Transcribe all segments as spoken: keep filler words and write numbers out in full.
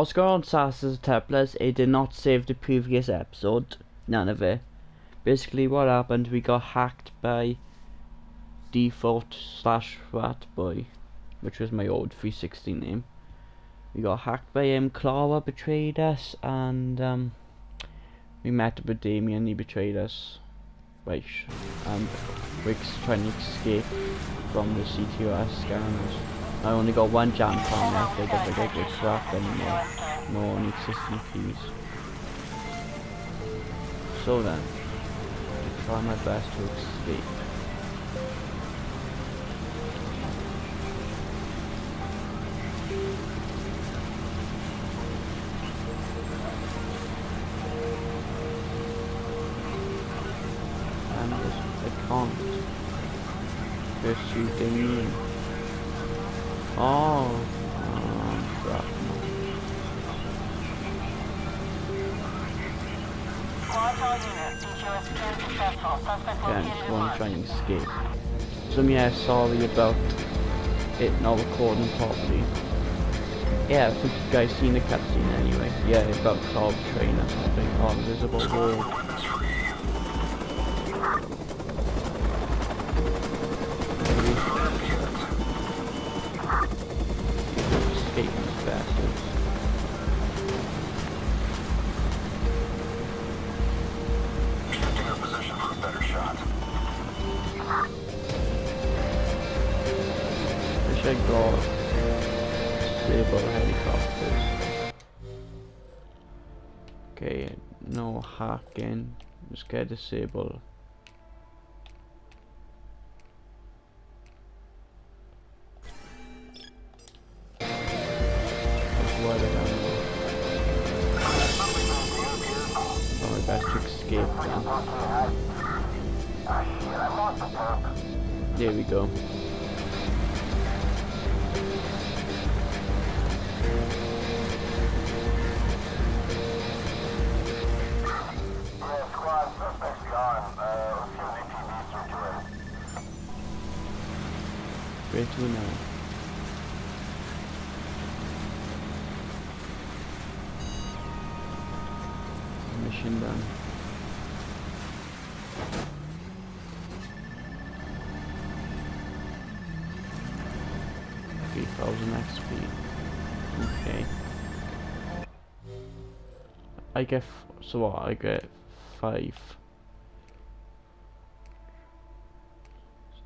What's going on, Sas's Templars? It did not save the previous episode. None of it. Basically what happened, we got hacked by default slash rat boy, which was my old three sixty name. We got hacked by him, Clara betrayed us, and um, we met up with Damien, he betrayed us. Right, and Wig's trying to escape from the C T O S scanners. I only got one jam pan left, I don't think I get trapped anymore. No one existing keys. So then, I try my best to escape. And I can't pursue the mean. Oh, um, crap. Yeah, I'm just want to try and escape. So yeah, sorry about it not recording properly. Yeah, I think you guys seen the cutscene anyway. Yeah, about Cloud Trainer, I think. Oh, invisible wall. I got several helicopters. Okay, no hacking. Let's get disabled. Oh, I best to escape now. There we go. Where to now? Mission done. three thousand X P. Okay. I get, f so what, I get five.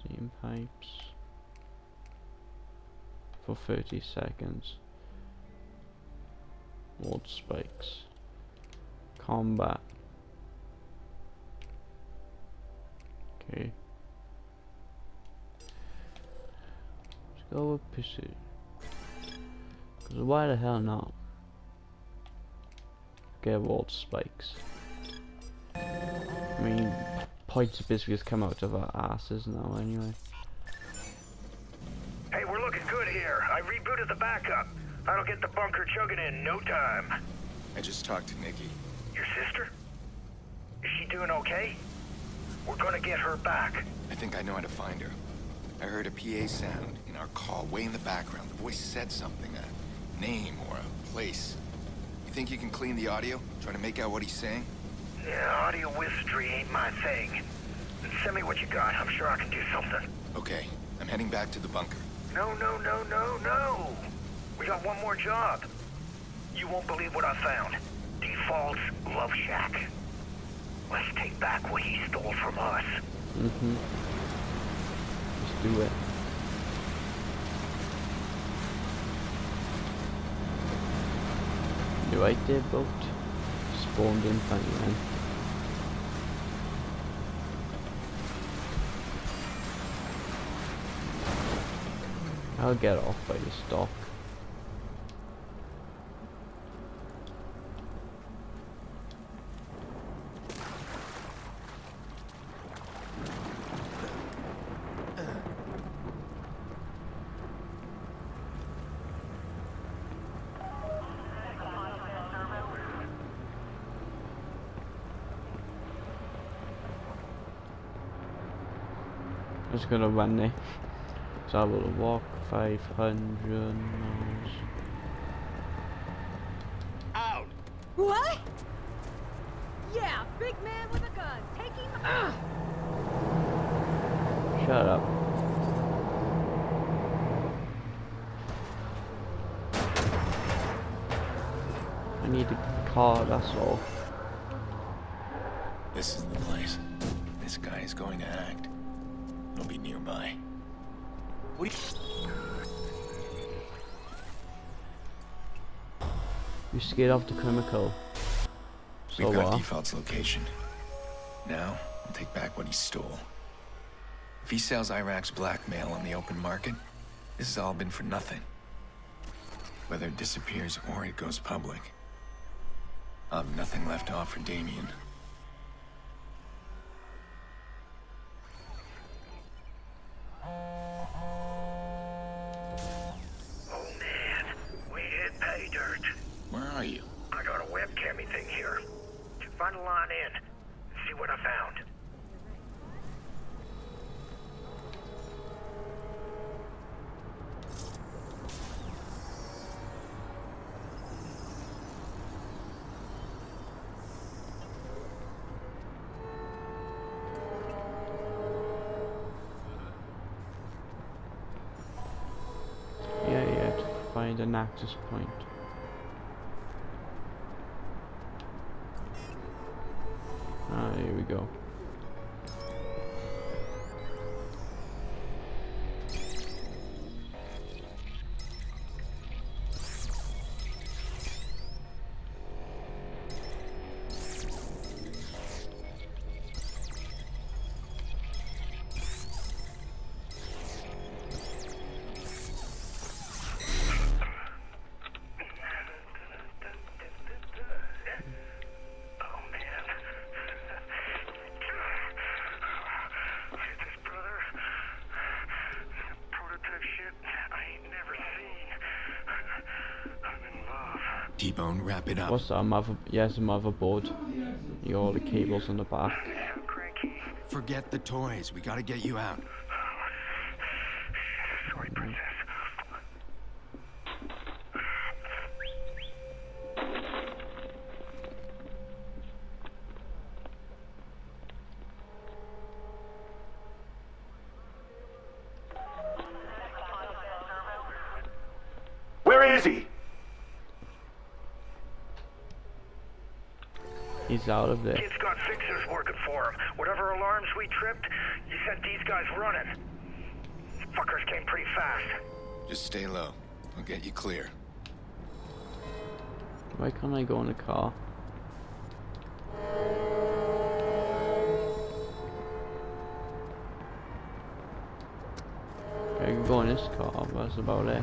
Steam pipes. For thirty seconds. Ward spikes. Combat. Okay. Let's go with pursuit. Cause why the hell not? Get ward spikes. I mean, points of biscuits come out of our asses now anyway. I rebooted the backup. I'll get the bunker chugging in no time. I just talked to Nikki. Your sister? Is she doing okay? We're gonna get her back. I think I know how to find her. I heard a P A sound in our call way in the background. The voice said something, a name or a place. You think you can clean the audio? Try to make out what he's saying? Yeah, audio wizardry ain't my thing. Send me what you got. I'm sure I can do something. Okay, I'm heading back to the bunker. No, no, no, no, no! We got one more job. You won't believe what I found. Default's Love Shack. Let's take back what he stole from us. Mm-hmm. Let's do it. The right there boat spawned in front of him. I'll get off by the stock. I'm just gonna run there. So I will walk five hundred miles. What? Yeah, big man with a gun taking my... Shut up. I need to call, that's all. This is the place. This guy is going to act. He'll be nearby. What do you... You scared off the chemical. So we've got what? Default's location. Now, I'll take back what he stole. If he sells Iraq's blackmail on the open market, this has all been for nothing. Whether it disappears or it goes public, I'll have nothing left to offer Damien. An access point. Ah, here we go. T-Bone, wrap it up. What's that? Mother? Yes, motherboard. You all the cables in the back. Forget the toys. We gotta get you out. Sorry, princess. Where is he? He's out of there. Kid's got fixers working for him. Whatever alarms we tripped, you sent these guys running. Fuckers came pretty fast. Just stay low. I'll get you clear. Why can't I go in the car? I can go in this car, but that's about it.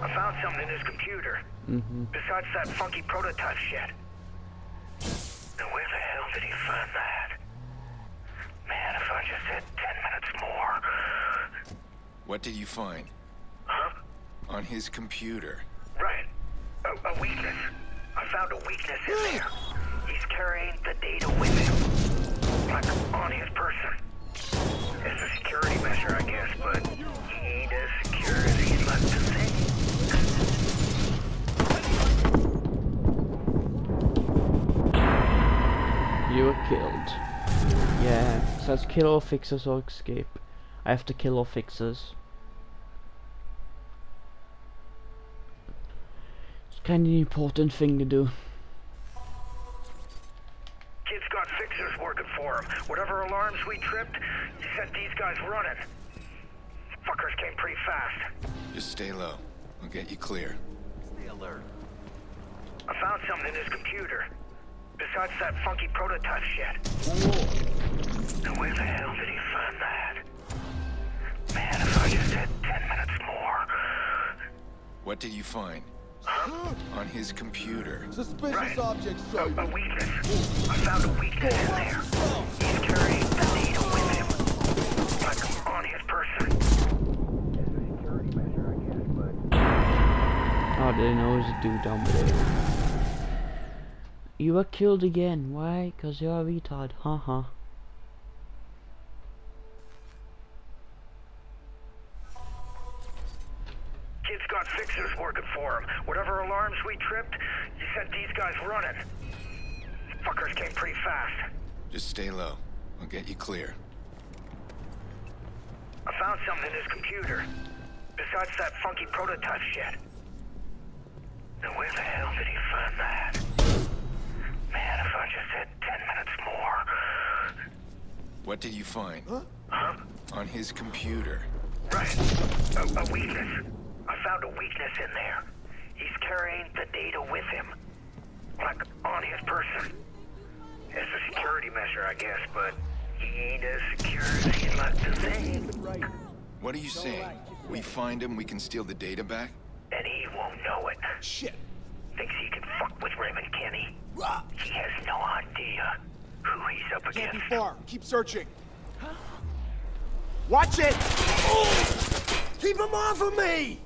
I found something in his computer. Mm-hmm. Besides that funky prototype shit. Now where the hell did he find that? Man, if I just had ten minutes more. What did you find? Huh? On his computer. Right. A, a weakness. I found a weakness in there. He's carrying the data with him. Like on his person. It's a security measure, I guess, but he ain't as secure as he'd like to think. You were killed. Yeah, it says kill all fixers or escape. I have to kill all fixers. It's kind of an important thing to do. Kid's got fixers working for him. Whatever alarms we tripped, you sent these guys running. Fuckers came pretty fast. Just stay low. I'll get you clear. Stay alert. I found something in his computer. Besides that funky prototype shit. Whoa. Now where the hell did he find that? Man, if I just had ten minutes more. What did you find? Huh? On his computer. Suspicious right. Objects, a, a weakness. I found a weakness in there. He's carrying the data with him. Like on his person. Oh, they know there's a dude down below. You were killed again. Why? Because you're a retard. Haha. Kid's got fixers working for him. Whatever alarms we tripped, you sent these guys running. These fuckers came pretty fast. Just stay low. I'll get you clear. I found something in his computer. Besides that funky prototype shit. Now where the hell did he find that? Man, if I just had ten minutes more. What did you find? Huh? Huh? On his computer. Right. A, a weakness. I found a weakness in there. He's carrying the data with him. Like, on his person. It's a security measure, I guess, but he ain't as secure as he'd like to think. What are you saying? We find him, we can steal the data back? And he won't know it. Shit. Thinks he can fuck with Raymond Kenny. Uh, he has no idea who he's up against. Can't be far. Keep searching. Watch it! Oh! Keep him off of me!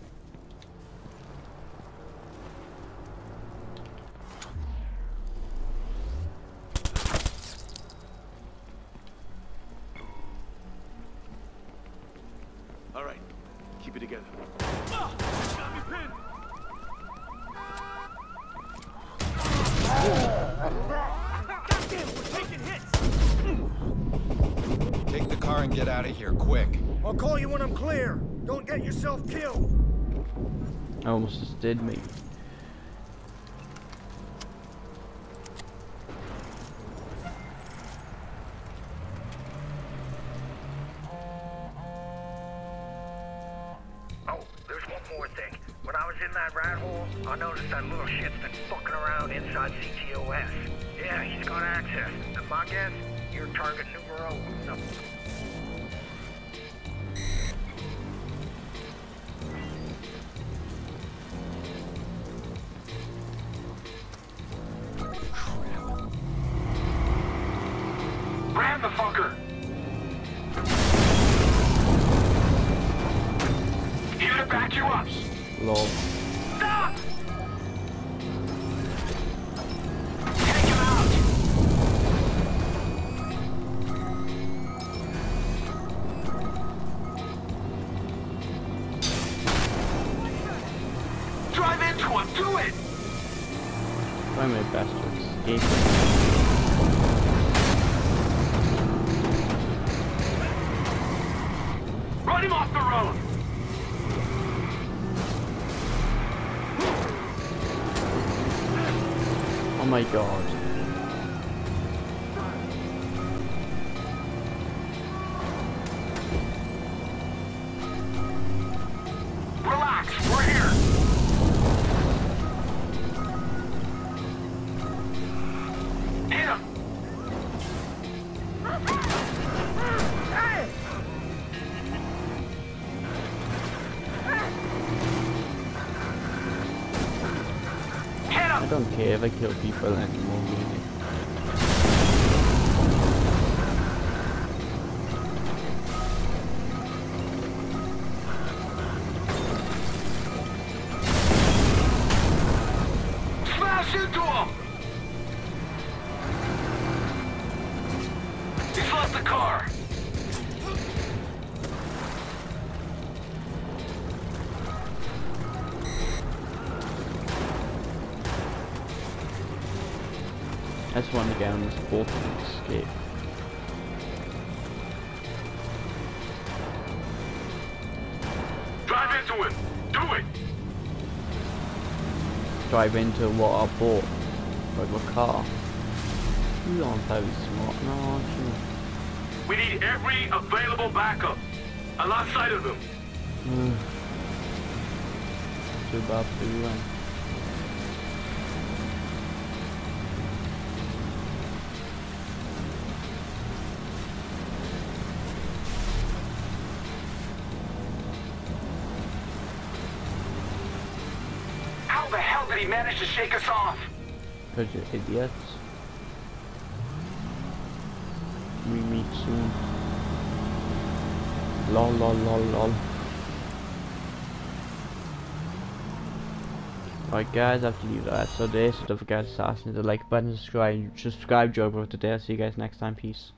All right, keep it together. Uh, got me pinned. Goddamn, we're taking hits. Take the car and get out of here, quick. I'll call you when I'm clear. Don't get yourself killed. I almost just did me. I noticed that little shit's been fucking around inside C T O S. Yeah, he's got access. And my guess, you're target numero uno. Grab the fucker! Here to back you up! Lol. Stop! Do it! Why am I bastards? Escape. Run him off the road! Oh my god. Relax, we're here! I don't care if I kill people anymore, really. Smash into him! He's left the car! I just want to get on this boat and escape. Drive into it! Do it! Drive into what? Our boat? Like a car? You aren't very smart, no, aren't you? We need every available backup. I lost sight of them. Too bad for you, then. He managed to shake us off. Because you're idiots. We meet soon. Lol, lol, lol, lol. Alright, guys, I have to leave that so today. So don't forget to hit the like button, subscribe, subscribe, join with today. I'll see you guys next time. Peace.